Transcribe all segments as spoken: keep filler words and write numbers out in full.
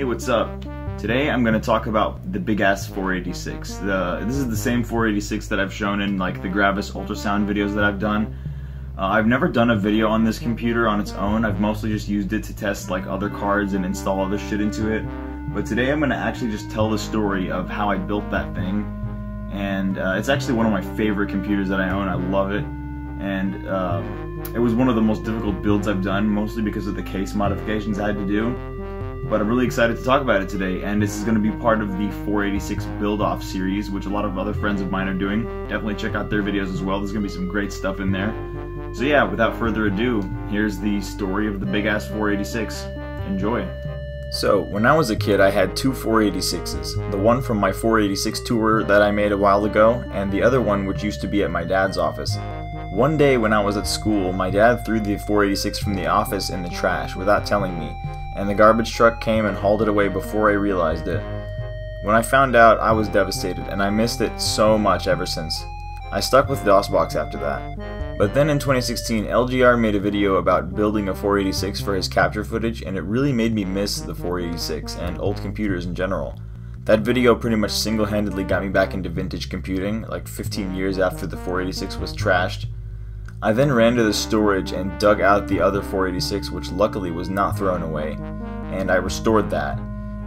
Hey, what's up? Today I'm going to talk about the big ass four eighty-six. The, this is the same four eighty-six that I've shown in like the Gravis ultrasound videos that I've done. Uh, I've never done a video on this computer on its own. I've mostly just used it to test like other cards and install other shit into it. But today I'm going to actually just tell the story of how I built that thing. And uh, it's actually one of my favorite computers that I own. I love it. And uh, it was one of the most difficult builds I've done, mostly because of the case modifications I had to do. But I'm really excited to talk about it today, and this is going to be part of the four eighty-six build-off series, which a lot of other friends of mine are doing. Definitely check out their videos as well. There's going to be some great stuff in there. So yeah, without further ado, here's the story of the big-ass four eighty-six. Enjoy. So, when I was a kid, I had two four eighty-sixes. The one from my four eighty-six tour that I made a while ago, and the other one which used to be at my dad's office. One day when I was at school, my dad threw the four eighty-six from the office in the trash without telling me, and the garbage truck came and hauled it away before I realized it. When I found out, I was devastated, and I missed it so much ever since. I stuck with DOSBox after that. But then in twenty sixteen, L G R made a video about building a four eighty-six for his capture footage, and it really made me miss the four eighty-six and old computers in general. That video pretty much single-handedly got me back into vintage computing, like fifteen years after the four eighty-six was trashed. I then ran to the storage and dug out the other four eighty-six, which luckily was not thrown away, and I restored that.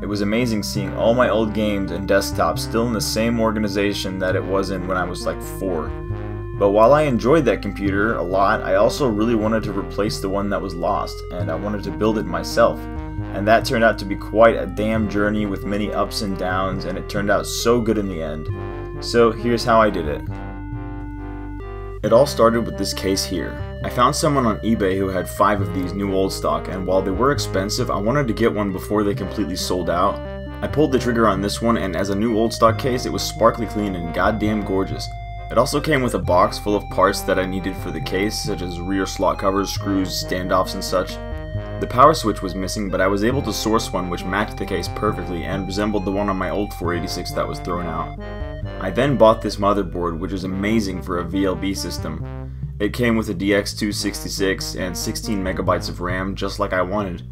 It was amazing seeing all my old games and desktops still in the same organization that it was in when I was like four. But while I enjoyed that computer a lot, I also really wanted to replace the one that was lost, and I wanted to build it myself. And that turned out to be quite a damn journey with many ups and downs, and it turned out so good in the end. So here's how I did it. It all started with this case here. I found someone on eBay who had five of these new old stock, and while they were expensive, I wanted to get one before they completely sold out. I pulled the trigger on this one, and as a new old stock case, it was sparkly clean and goddamn gorgeous. It also came with a box full of parts that I needed for the case, such as rear slot covers, screws, standoffs, and such. The power switch was missing, but I was able to source one which matched the case perfectly and resembled the one on my old four eighty-six that was thrown out. I then bought this motherboard, which is amazing for a V L B system. It came with a D X two sixty-six and sixteen megabytes of RAM, just like I wanted.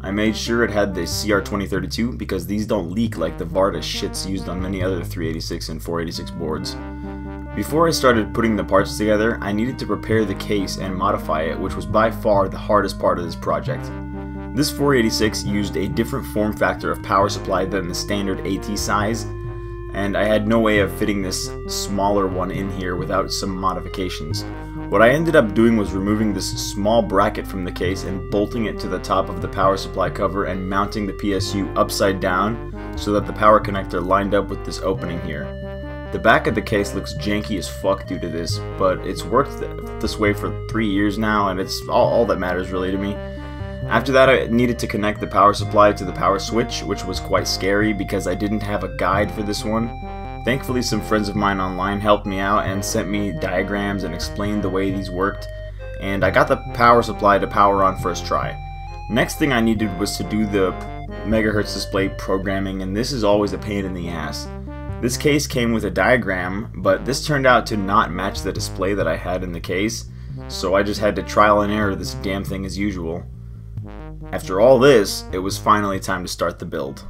I made sure it had the C R twenty thirty-two because these don't leak like the Varta shits used on many other three eighty-six and four eighty-six boards. Before I started putting the parts together, I needed to prepare the case and modify it, which was by far the hardest part of this project. This four eighty-six used a different form factor of power supply than the standard AT size, and I had no way of fitting this smaller one in here without some modifications. What I ended up doing was removing this small bracket from the case and bolting it to the top of the power supply cover and mounting the P S U upside down so that the power connector lined up with this opening here. The back of the case looks janky as fuck due to this, but it's worked th this way for three years now, and it's all, all that matters really to me. After that, I needed to connect the power supply to the power switch, which was quite scary because I didn't have a guide for this one. Thankfully, some friends of mine online helped me out and sent me diagrams and explained the way these worked, and I got the power supply to power on first try. Next thing I needed was to do the megahertz display programming, and this is always a pain in the ass. This case came with a diagram, but this turned out to not match the display that I had in the case, so I just had to trial and error this damn thing as usual. After all this, it was finally time to start the build.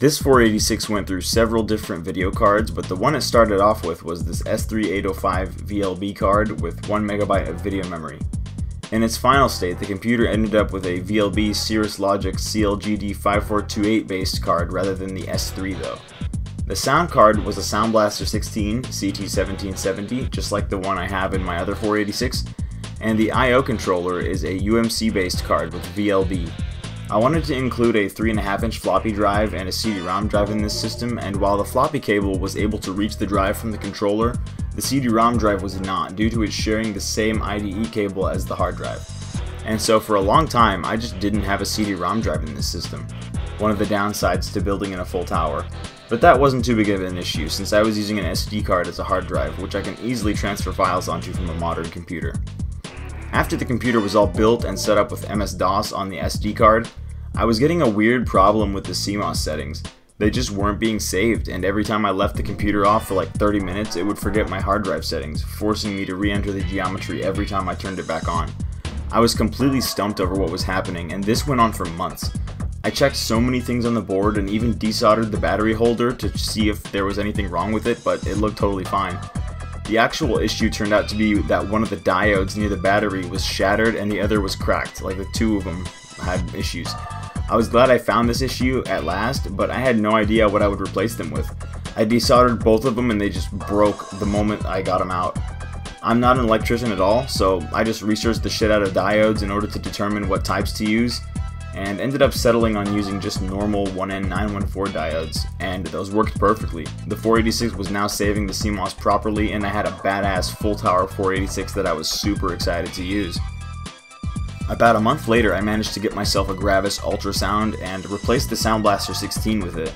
This four eighty-six went through several different video cards, but the one it started off with was this S three eight oh five V L B card with one megabyte of video memory. In its final state, the computer ended up with a V L B Cirrus Logic C L G D five four two eight based card rather than the S three though. The sound card was a Sound Blaster sixteen C T seventeen seventy, just like the one I have in my other four eighty-six. And the I O controller is a U M C based card with V L B. I wanted to include a three point five inch floppy drive and a C D ROM drive in this system, and while the floppy cable was able to reach the drive from the controller, the C D ROM drive was not, due to it sharing the same I D E cable as the hard drive. And so for a long time, I just didn't have a C D ROM drive in this system, one of the downsides to building in a full tower. But that wasn't too big of an issue since I was using an S D card as a hard drive, which I can easily transfer files onto from a modern computer. After the computer was all built and set up with M S DOS on the S D card, I was getting a weird problem with the C M O S settings. They just weren't being saved, and every time I left the computer off for like thirty minutes, it would forget my hard drive settings, forcing me to re-enter the geometry every time I turned it back on. I was completely stumped over what was happening, and this went on for months. I checked so many things on the board and even desoldered the battery holder to see if there was anything wrong with it, but it looked totally fine. The actual issue turned out to be that one of the diodes near the battery was shattered and the other was cracked, like the two of them had issues. I was glad I found this issue at last, but I had no idea what I would replace them with. I desoldered both of them and they just broke the moment I got them out. I'm not an electrician at all, so I just researched the shit out of diodes in order to determine what types to use, and ended up settling on using just normal one N nine one four diodes, and those worked perfectly. The four eighty-six was now saving the C MOS properly, and I had a badass full tower four eighty-six that I was super excited to use. About a month later, I managed to get myself a Gravis Ultrasound and replaced the Sound Blaster sixteen with it.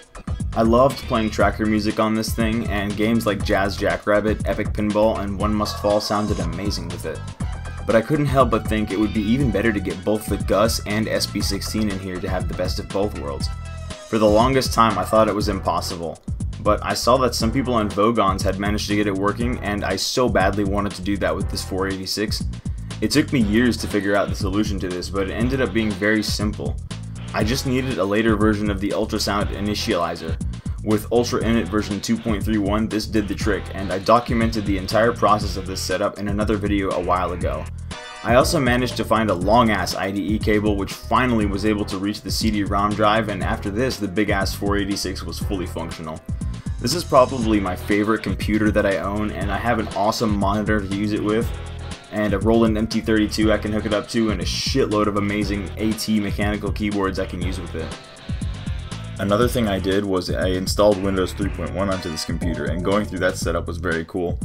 I loved playing tracker music on this thing, and games like Jazz Jackrabbit, Epic Pinball, and One Must Fall sounded amazing with it. But I couldn't help but think it would be even better to get both the G U S and S B sixteen in here to have the best of both worlds. For the longest time I thought it was impossible, but I saw that some people on Vogons had managed to get it working, and I so badly wanted to do that with this four eighty-six. It took me years to figure out the solution to this, but it ended up being very simple. I just needed a later version of the ultrasound initializer. With Ultra Init version two point three one, this did the trick, and I documented the entire process of this setup in another video a while ago. I also managed to find a long-ass I D E cable which finally was able to reach the C D ROM drive, and after this the big-ass four eighty-six was fully functional. This is probably my favorite computer that I own, and I have an awesome monitor to use it with, and a Roland M T thirty-two I can hook it up to, and a shitload of amazing AT mechanical keyboards I can use with it. Another thing I did was I installed Windows three point one onto this computer, and going through that setup was very cool.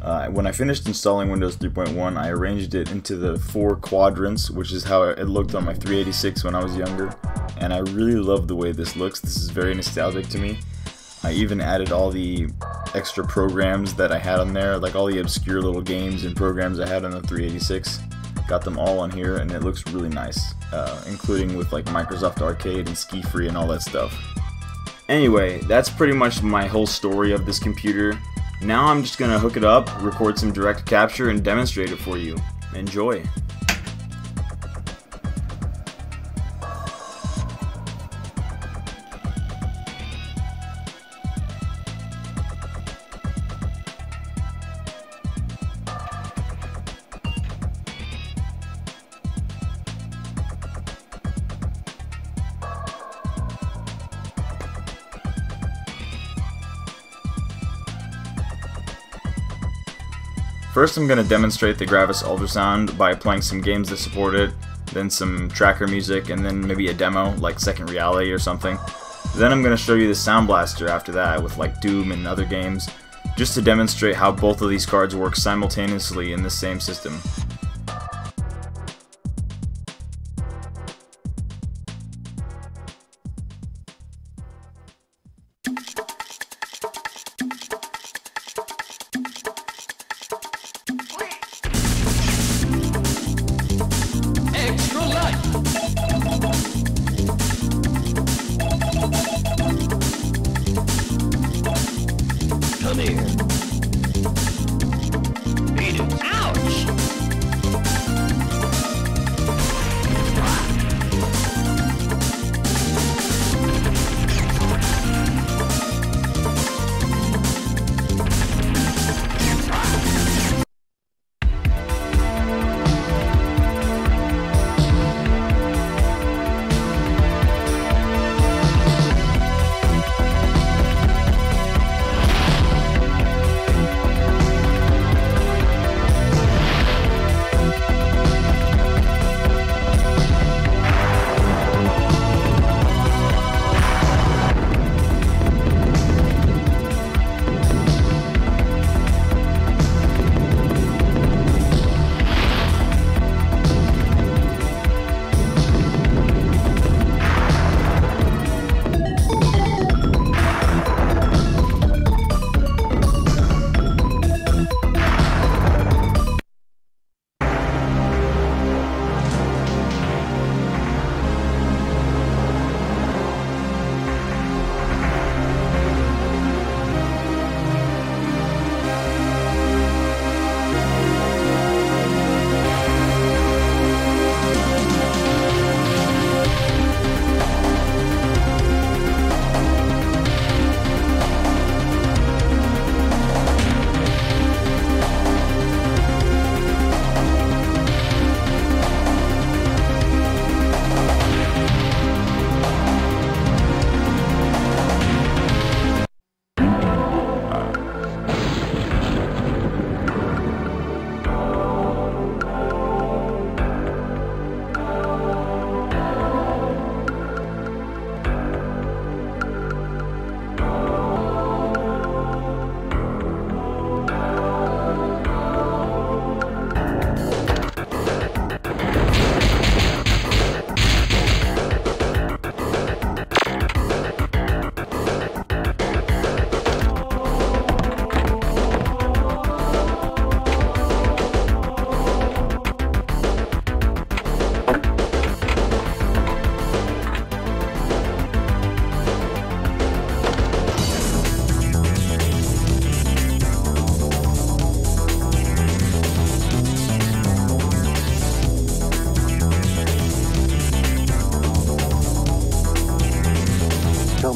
Uh, when I finished installing Windows three point one, I arranged it into the four quadrants, which is how it looked on my three eighty-six when I was younger, and I really love the way this looks. This is very nostalgic to me. I even added all the extra programs that I had on there, like all the obscure little games and programs I had on the three eighty-six. Got them all on here, and it looks really nice, uh, including with like Microsoft Arcade and Ski Free and all that stuff. Anyway, that's pretty much my whole story of this computer. Now I'm just gonna hook it up, record some direct capture, and demonstrate it for you. Enjoy! First, I'm going to demonstrate the Gravis Ultrasound by playing some games that support it, then some tracker music, and then maybe a demo like Second Reality or something. Then I'm going to show you the Sound Blaster after that with like Doom and other games, just to demonstrate how both of these cards work simultaneously in the same system. Come here. Beat it. Ouch!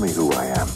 me who I am.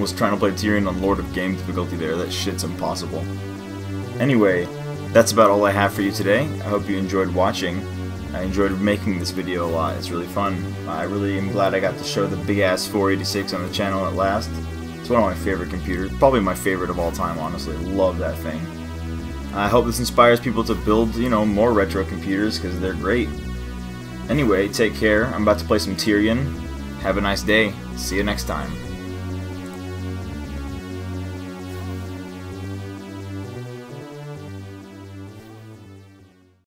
Was trying to play Tyrion on Lord of Game difficulty there. That shit's impossible. Anyway, that's about all I have for you today. I hope you enjoyed watching. I enjoyed making this video a lot. It's really fun. I really am glad I got to show the big ass four eighty-six on the channel at last. It's one of my favorite computers. Probably my favorite of all time, honestly. Love that thing. I hope this inspires people to build, you know, more retro computers because they're great. Anyway, take care. I'm about to play some Tyrion. Have a nice day. See you next time.